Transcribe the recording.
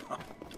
Oh. Oh.